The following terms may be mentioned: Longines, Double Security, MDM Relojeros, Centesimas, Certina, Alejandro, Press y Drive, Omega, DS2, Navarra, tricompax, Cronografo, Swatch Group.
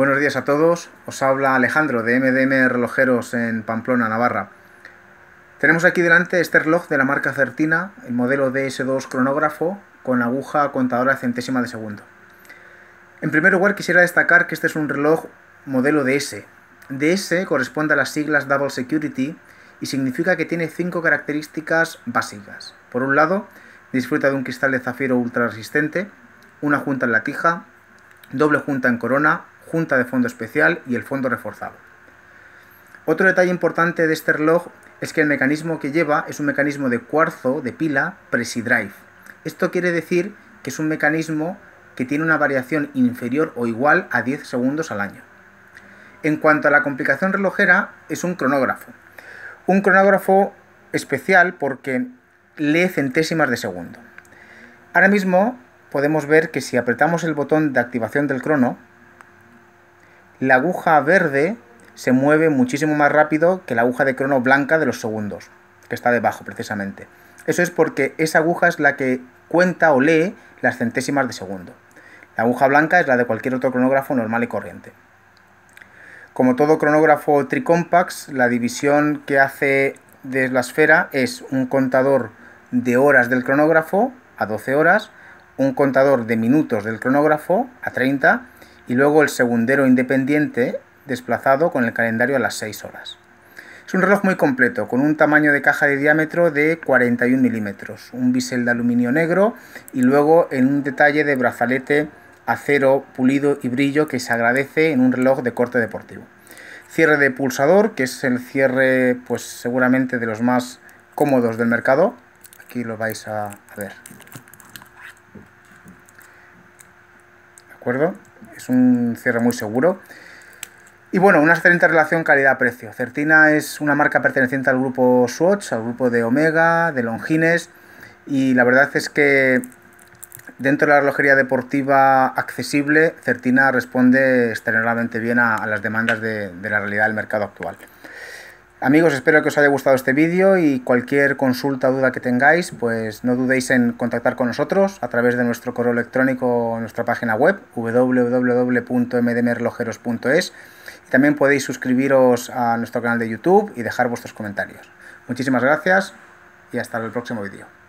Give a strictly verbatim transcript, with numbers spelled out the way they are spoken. Buenos días a todos, os habla Alejandro de M D M Relojeros en Pamplona, Navarra. Tenemos aquí delante este reloj de la marca Certina, el modelo D S dos cronógrafo con aguja contadora centésima de segundo. En primer lugar quisiera destacar que este es un reloj modelo D S. D S corresponde a las siglas Double Security y significa que tiene cinco características básicas. Por un lado, disfruta de un cristal de zafiro ultra resistente, una junta en la tija, doble junta en corona, junta de fondo especial y el fondo reforzado. Otro detalle importante de este reloj es que el mecanismo que lleva es un mecanismo de cuarzo de pila Press y Drive. Esto quiere decir que es un mecanismo que tiene una variación inferior o igual a diez segundos al año. En cuanto a la complicación relojera, es un cronógrafo. Un cronógrafo especial porque lee centésimas de segundo. Ahora mismo podemos ver que si apretamos el botón de activación del crono, la aguja verde se mueve muchísimo más rápido que la aguja de crono blanca de los segundos, que está debajo precisamente. Eso es porque esa aguja es la que cuenta o lee las centésimas de segundo. La aguja blanca es la de cualquier otro cronógrafo normal y corriente. Como todo cronógrafo tricompax, la división que hace de la esfera es un contador de horas del cronógrafo a doce horas, un contador de minutos del cronógrafo a treinta y luego el segundero independiente desplazado con el calendario a las seis horas. Es un reloj muy completo, con un tamaño de caja de diámetro de cuarenta y uno milímetros, un bisel de aluminio negro y luego en un detalle de brazalete acero pulido y brillo que se agradece en un reloj de corte deportivo. Cierre de pulsador, que es el cierre pues seguramente de los más cómodos del mercado. Aquí lo vais a, a ver. ¿De acuerdo? Es un cierre muy seguro. Y bueno, una excelente relación calidad-precio. Certina es una marca perteneciente al grupo Swatch, al grupo de Omega, de Longines, y la verdad es que dentro de la relojería deportiva accesible, Certina responde extremadamente bien a, a las demandas de, de la realidad del mercado actual. Amigos, espero que os haya gustado este vídeo y cualquier consulta o duda que tengáis, pues no dudéis en contactar con nosotros a través de nuestro correo electrónico o nuestra página web w w w punto m d m relojeros punto es. También podéis suscribiros a nuestro canal de YouTube y dejar vuestros comentarios. Muchísimas gracias y hasta el próximo vídeo.